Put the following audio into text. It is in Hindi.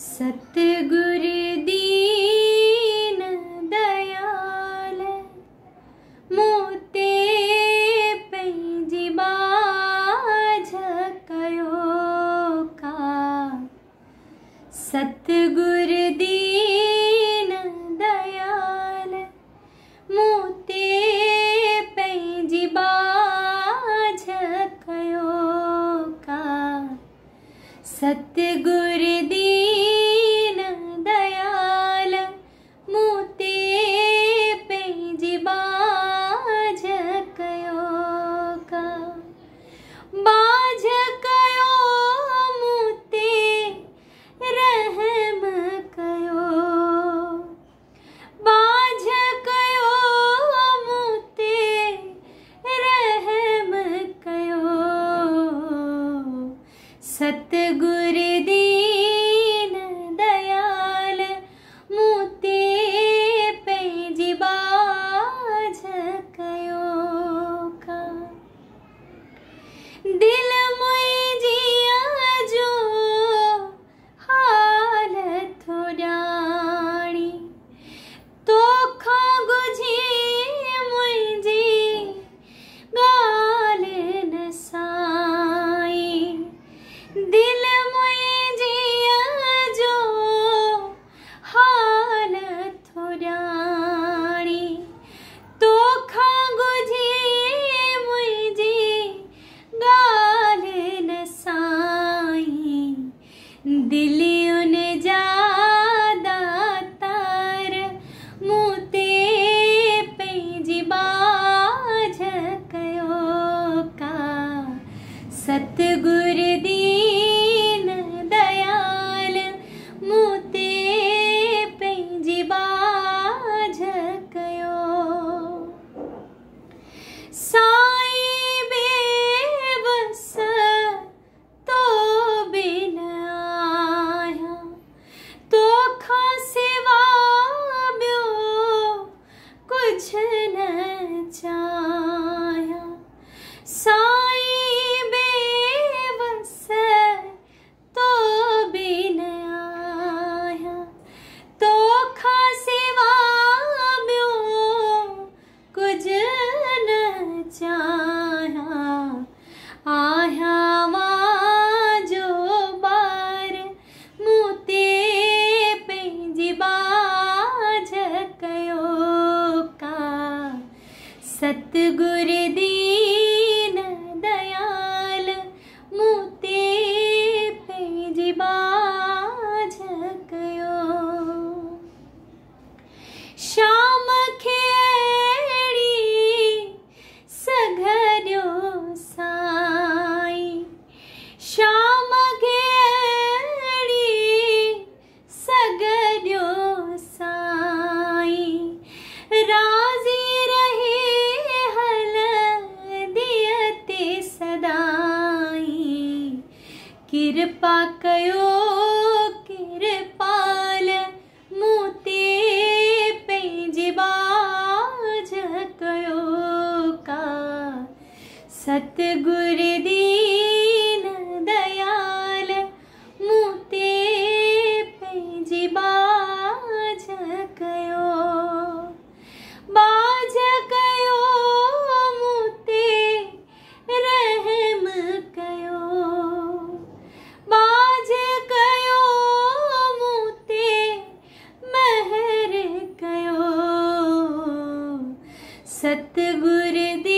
सतगुर दीन दयाल मूते पंहिंजी बाझ कयो का। सतगुर दीन दयाल मूते पंहिंजी बाझ कयो का। सतगुर सतगुर दीन दयाल मूते पंहिंजी बाझ कयो का। दिल मुंहिंजी जो हाल थो ॼाणी तोखां गुझी मुंहिंजी ॻाल्हि न साई। दिल मुंहिंजी जो हाल थो ॼाणी तोखां गुझी मुंहिंजी ॻाल्हि न साईं। दिलि उन जा दातार मूं ते पंहिंजी बाझ कयो का। सतगुर दीन दयाल मूते पंहिंजी बाझ कयो। साईं बेवस तो बिन आया तोखां सिवा ॿियो कुझु न चाहियां। सतगुर दीन दयाल मूते पंहिंजी बाझ कयो। शाम खे अहिड़ी सघरियो साईं। शाम खे अहिड़ी सघरियो साईं। राज़ी कृपा कयो कृपाल मूते पंहिंजी बाझ कयो का। सतगुर दीन दयाल मूते पंहिंजी बाझ कयो। बाझ कयो मूते रहम कयो। सतगुर